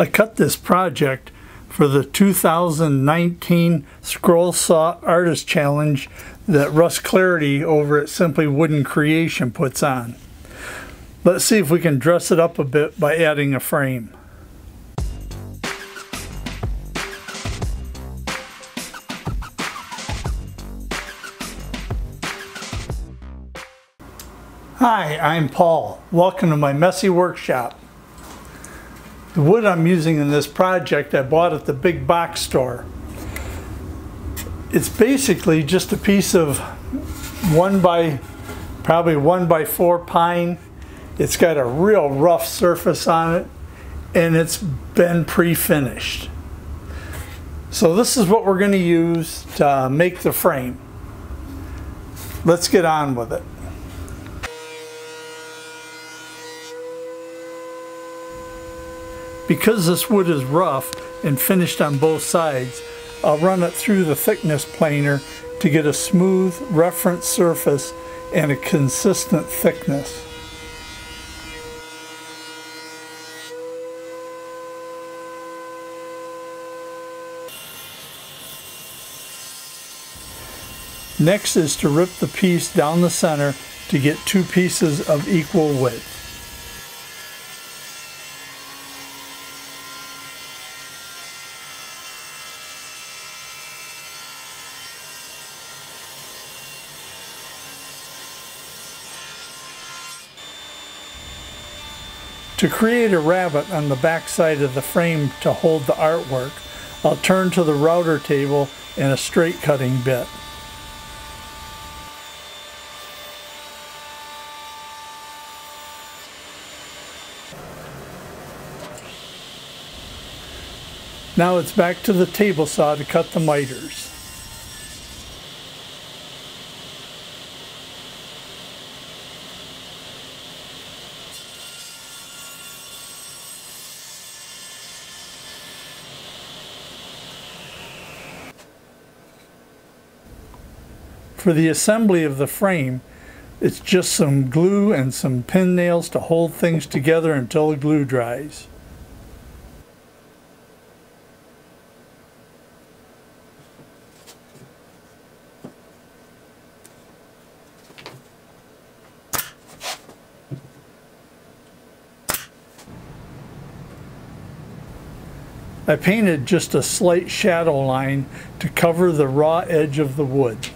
I cut this project for the 2019 Scroll Saw Artist Challenge that Russ Claridy over at Simply Wooden Creation puts on. Let's see if we can dress it up a bit by adding a frame. Hi, I'm Paul. Welcome to my messy workshop. The wood I'm using in this project I bought at the big box store. It's basically just a piece of 1 by 4 pine. It's got a real rough surface on it and it's been pre-finished. So this is what we're going to use to make the frame. Let's get on with it. Because this wood is rough and finished on both sides, I'll run it through the thickness planer to get a smooth reference surface and a consistent thickness. Next is to rip the piece down the center to get two pieces of equal width. To create a rabbet on the back side of the frame to hold the artwork, I'll turn to the router table and a straight cutting bit. Now it's back to the table saw to cut the miters. For the assembly of the frame, it's just some glue and some pin nails to hold things together until the glue dries. I painted just a slight shadow line to cover the raw edge of the wood.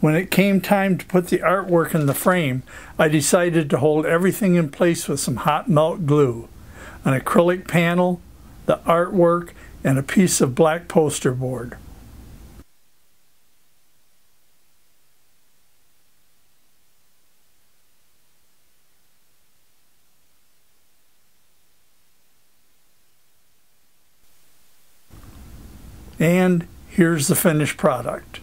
When it came time to put the artwork in the frame, I decided to hold everything in place with some hot melt glue, an acrylic panel, the artwork, and a piece of black poster board. And here's the finished product.